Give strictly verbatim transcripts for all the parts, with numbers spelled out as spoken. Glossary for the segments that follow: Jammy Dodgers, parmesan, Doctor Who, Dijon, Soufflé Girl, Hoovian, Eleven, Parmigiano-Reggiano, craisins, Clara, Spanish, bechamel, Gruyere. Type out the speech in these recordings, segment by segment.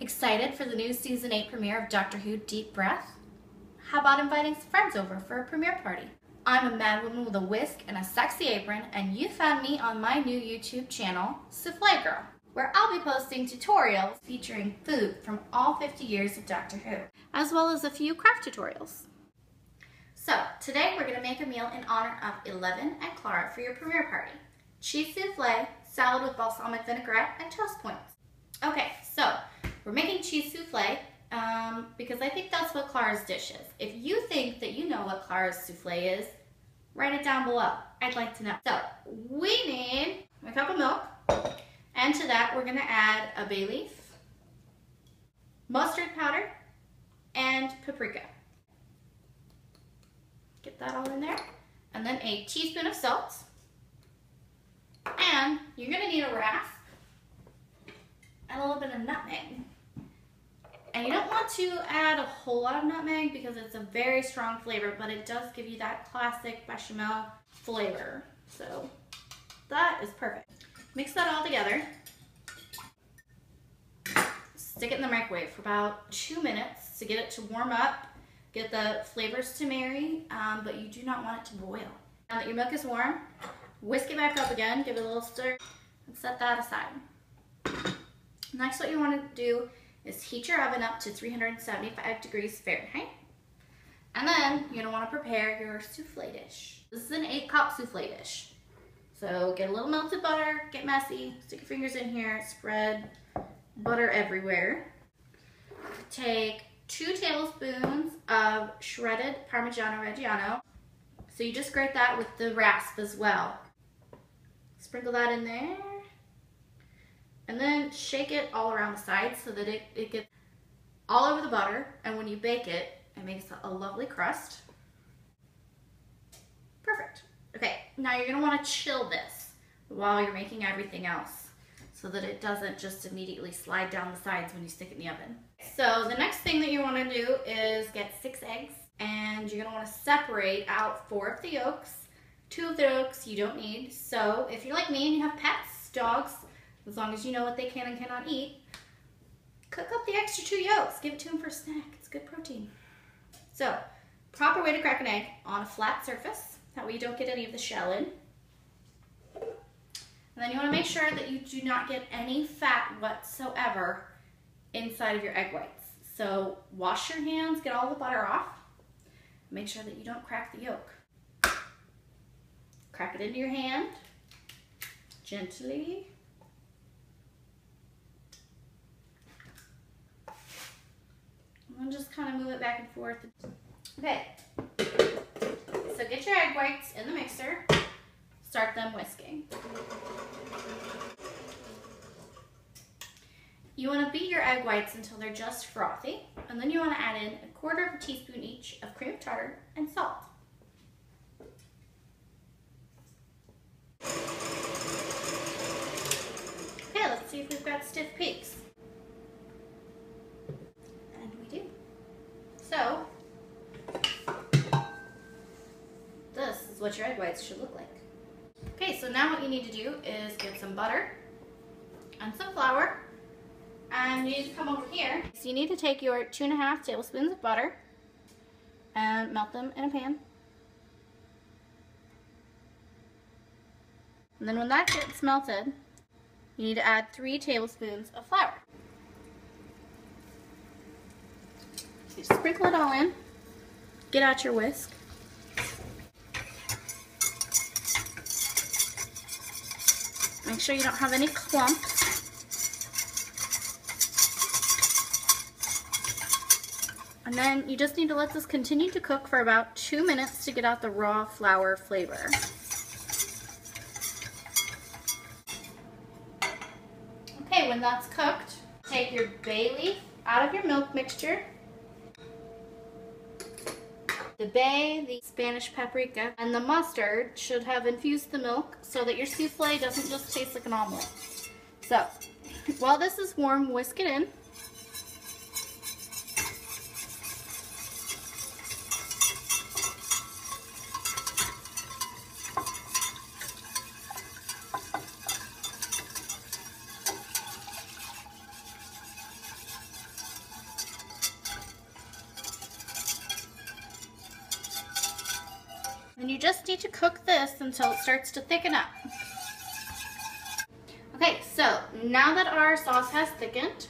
Excited for the new season eight premiere of Doctor Who Deep Breath? How about inviting some friends over for a premiere party? I'm a mad woman with a whisk and a sexy apron, and you found me on my new YouTube channel, Soufflé Girl, where I'll be posting tutorials featuring food from all fifty years of Doctor Who, as well as a few craft tutorials. So, today we're going to make a meal in honor of Eleven and Clara for your premiere party. Cheese soufflé, salad with balsamic vinaigrette, and toast points. Okay, so we're making cheese soufflé um, because I think that's what Clara's dish is. If you think that you know what Clara's soufflé is, write it down below. I'd like to know. So, we need a cup of milk, and to that we're going to add a bay leaf, mustard powder, and paprika. Get that all in there. And then a teaspoon of salt. And you're going to need a rasp and a little bit of nutmeg. And you don't want to add a whole lot of nutmeg because it's a very strong flavor, but it does give you that classic bechamel flavor. So that is perfect. Mix that all together. Stick it in the microwave for about two minutes to get it to warm up. Get the flavors to marry, um, but you do not want it to boil. Now that your milk is warm, whisk it back up again, give it a little stir, and set that aside. Next, what you want to do is heat your oven up to three hundred seventy-five degrees Fahrenheit. And then you're going to want to prepare your soufflé dish. This is an eight cup soufflé dish. So get a little melted butter, get messy, stick your fingers in here, spread butter everywhere. Take two tablespoons of shredded Parmigiano-Reggiano. So you just grate that with the rasp as well. Sprinkle that in there. And then shake it all around the sides so that it, it gets all over the butter. And when you bake it, it makes a lovely crust. Perfect. Okay, now you're gonna wanna chill this while you're making everything else, so that it doesn't just immediately slide down the sides when you stick it in the oven. So the next thing that you want to do is get six eggs, and you're going to want to separate out four of the yolks. Two of the yolks you don't need, so if you're like me and you have pets, dogs, as long as you know what they can and cannot eat, cook up the extra two yolks, give it to them for a snack, it's good protein. So, proper way to crack an egg: on a flat surface, that way you don't get any of the shell in. And then you want to make sure that you do not get any fat whatsoever inside of your egg whites. So wash your hands, get all the butter off. Make sure that you don't crack the yolk. Crack it into your hand, gently. And then just kind of move it back and forth. Okay, so get your egg whites in the mixer. Start them whisking. You want to beat your egg whites until they're just frothy, and then you want to add in a quarter of a teaspoon each of cream of tartar and salt. Okay, let's see if we've got stiff peaks. And we do. So, this is what your egg whites should look like. Okay, so now what you need to do is get some butter and some flour, and you need to come over here. So you need to take your two and a half tablespoons of butter and melt them in a pan. And then when that gets melted, you need to add three tablespoons of flour. So you sprinkle it all in, get out your whisk. Make sure you don't have any clumps. And then you just need to let this continue to cook for about two minutes to get out the raw flour flavor. Okay, when that's cooked, take your bay leaf out of your milk mixture. The bay, the Spanish paprika, and the mustard should have infused the milk so that your soufflé doesn't just taste like an omelet. So, while this is warm, whisk it in. And you just need to cook this until it starts to thicken up. Okay, so now that our sauce has thickened,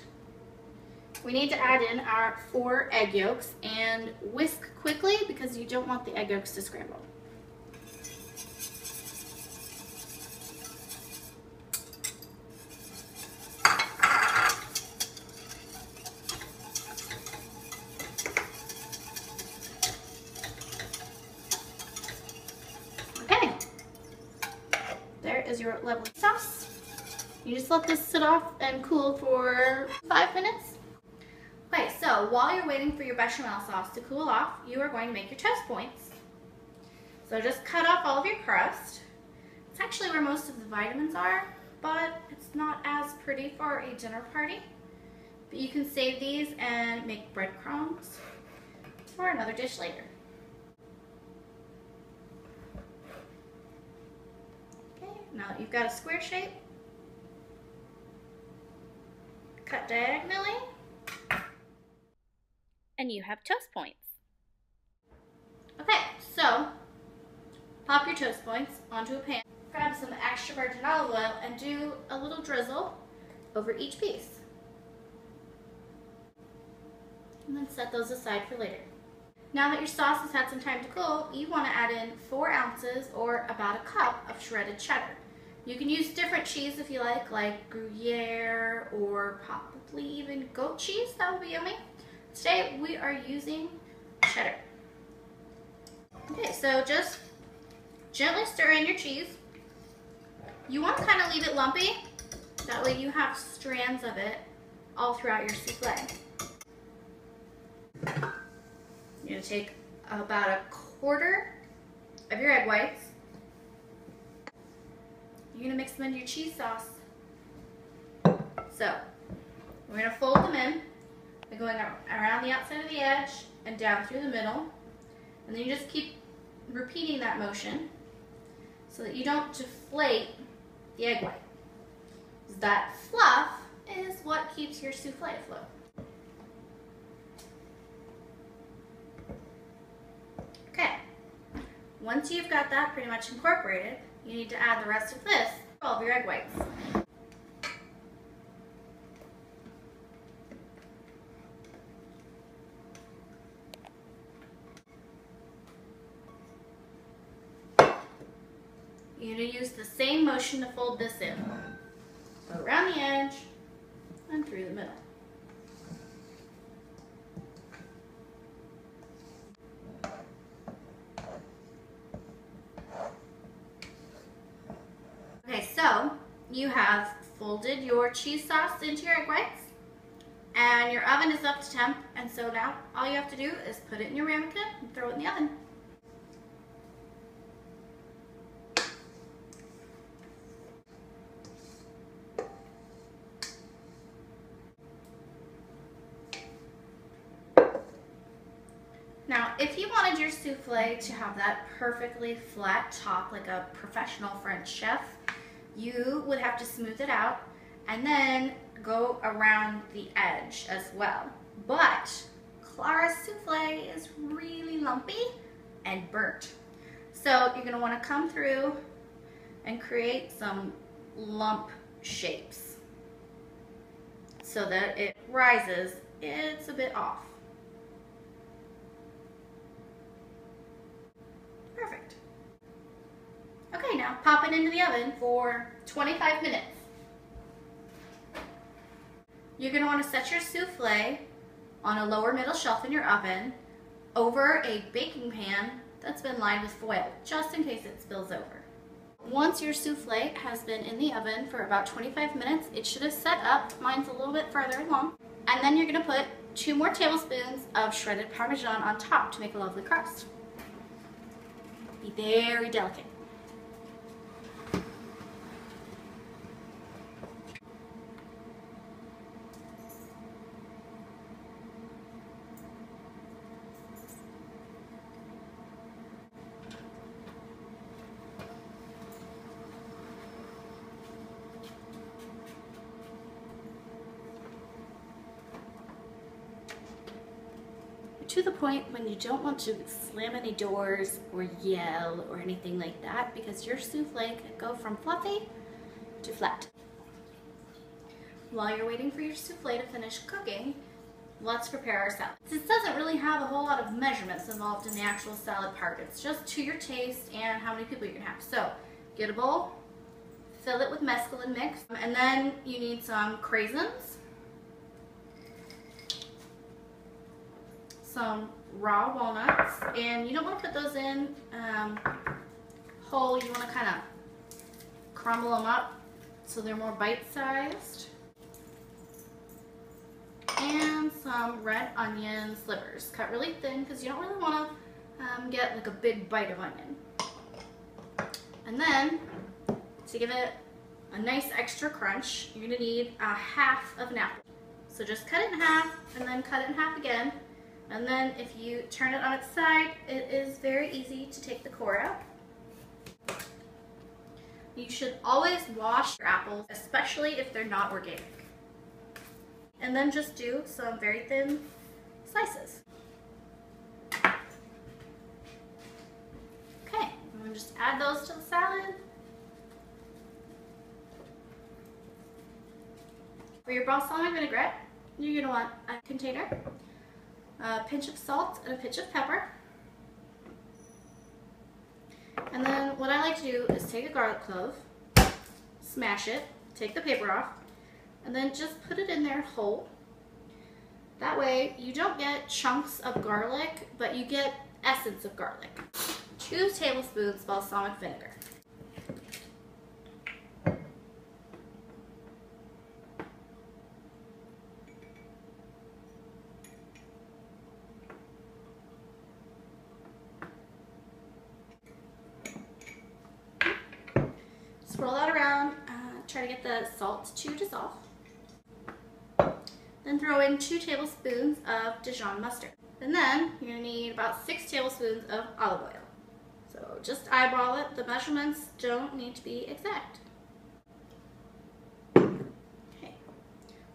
we need to add in our four egg yolks and whisk quickly because you don't want the egg yolks to scramble. Okay, there is your lovely sauce. You just let this sit off and cool for five minutes. Okay, so while you're waiting for your bechamel sauce to cool off, you are going to make your toast points. So just cut off all of your crust. It's actually where most of the vitamins are, but it's not as pretty for a dinner party. But you can save these and make breadcrumbs for another dish later. Okay, now that you've got a square shape, cut diagonally, and you have toast points. Okay, so pop your toast points onto a pan, grab some extra virgin olive oil, and do a little drizzle over each piece. And then set those aside for later. Now that your sauce has had some time to cool, you want to add in four ounces or about a cup of shredded cheddar. You can use different cheese if you like, like Gruyere or probably even goat cheese. That would be yummy. Today we are using cheddar. Okay, so just gently stir in your cheese. You want to kind of leave it lumpy. That way you have strands of it all throughout your soufflé. You're going to take about a quarter of your egg whites. You're going to mix them into your cheese sauce. So, we're going to fold them in. We're going around the outside of the edge and down through the middle. And then you just keep repeating that motion so that you don't deflate the egg white. That fluff is what keeps your soufflé afloat. Okay. Once you've got that pretty much incorporated, you need to add the rest of this to all of your egg whites. You're going to use the same motion to fold this in. Go around the edge and through the middle. You have folded your cheese sauce into your egg whites, and your oven is up to temp, and so now all you have to do is put it in your ramekin and throw it in the oven. Now, if you wanted your soufflé to have that perfectly flat top like a professional French chef, you would have to smooth it out and then go around the edge as well. But Clara's soufflé is really lumpy and burnt. So you're gonna wanna come through and create some lump shapes so that it rises, it's a bit off. Perfect. Okay, now pop it into the oven for twenty-five minutes. You're going to want to set your soufflé on a lower middle shelf in your oven over a baking pan that's been lined with foil, just in case it spills over. Once your soufflé has been in the oven for about twenty-five minutes, it should have set up. Mine's a little bit further along. And then you're going to put two more tablespoons of shredded Parmesan on top to make a lovely crust. Be very delicate. to the point when you don't want to slam any doors or yell or anything like that, because your souffle could go from fluffy to flat. While you're waiting for your souffle to finish cooking, let's prepare our salad. This doesn't really have a whole lot of measurements involved in the actual salad part. It's just to your taste and how many people you can have. So get a bowl, fill it with mescaline mix, and then you need some craisins, some raw walnuts, and you don't want to put those in um, whole. You want to kind of crumble them up so they're more bite-sized. And some red onion slivers, cut really thin because you don't really want to um, get like a big bite of onion. And then to give it a nice extra crunch, you're going to need a half of an apple. So just cut it in half and then cut it in half again. And then if you turn it on its side, it is very easy to take the core out. You should always wash your apples, especially if they're not organic. And then just do some very thin slices. Okay, I'm gonna just add those to the salad. For your balsamic vinaigrette, you're gonna want a container, a pinch of salt, and a pinch of pepper. And then what I like to do is take a garlic clove, smash it, take the paper off, and then just put it in there whole. That way you don't get chunks of garlic, but you get essence of garlic. Two tablespoons balsamic vinegar. Just roll that around, uh, try to get the salt to dissolve. Then throw in two tablespoons of Dijon mustard. And then you're gonna need about six tablespoons of olive oil. So just eyeball it, the measurements don't need to be exact. Okay,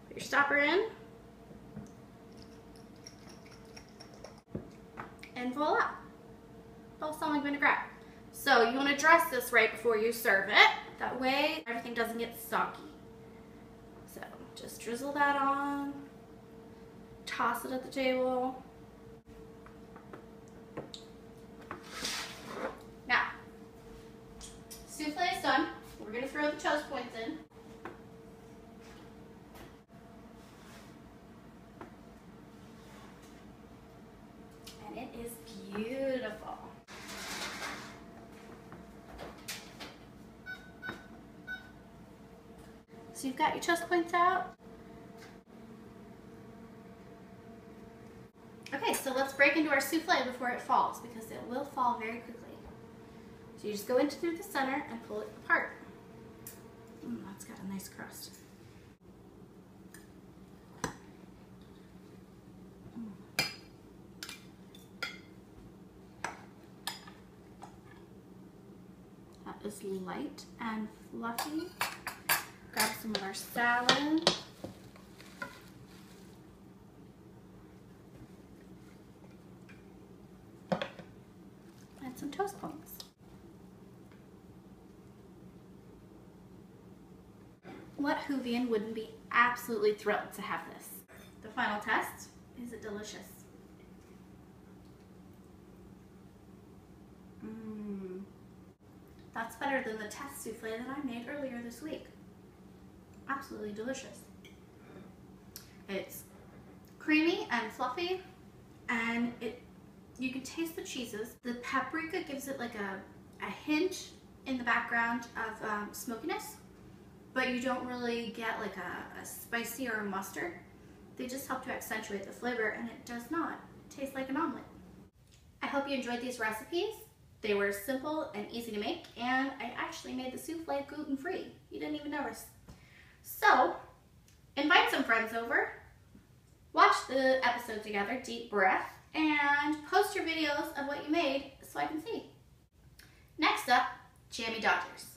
put your stopper in. And voila, balsamic vinaigrette. So you wanna dress this right before you serve it. That way everything doesn't get soggy. So just drizzle that on. Toss it at the table. Now, souffle is done. We're gonna throw the toast points in. And it is beautiful. So you've got your toast points out. Okay, so let's break into our souffle before it falls, because it will fall very quickly. So you just go into through the center and pull it apart. Mm, that's got a nice crust. Mm. That is light and fluffy. Grab some of our salad. And some toast points. What Hoovian wouldn't be absolutely thrilled to have this? The final test, is it delicious? Mmm. That's better than the test souffle that I made earlier this week. Absolutely delicious. It's creamy and fluffy, and it you can taste the cheeses. The paprika gives it like a, a hint in the background of um, smokiness, but you don't really get like a, a spicy or a mustard. They just help to accentuate the flavor, and it does not taste like an omelet. I hope you enjoyed these recipes. They were simple and easy to make, and I actually made the souffle gluten-free. You didn't even notice. So, invite some friends over, watch the episode together, deep breath, and post your videos of what you made so I can see. Next up, Jammy Dodgers.